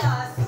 Yes.